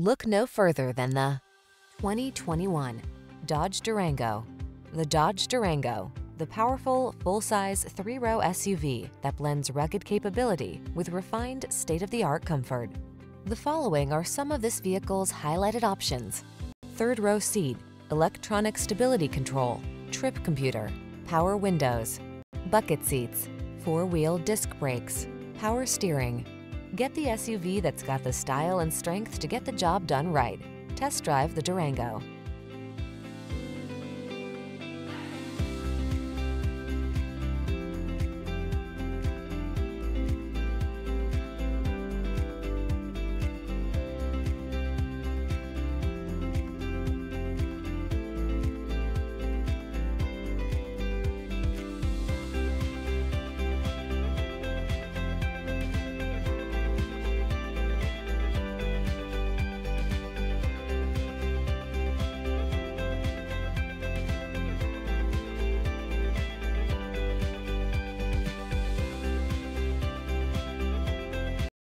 Look no further than the 2021 Dodge Durango. The Dodge Durango, the powerful, full-size, three-row SUV that blends rugged capability with refined, state-of-the-art comfort. The following are some of this vehicle's highlighted options: third-row seat, electronic stability control, trip computer, power windows, bucket seats, four-wheel disc brakes, power steering. Get the SUV that's got the style and strength to get the job done right. Test drive the Durango.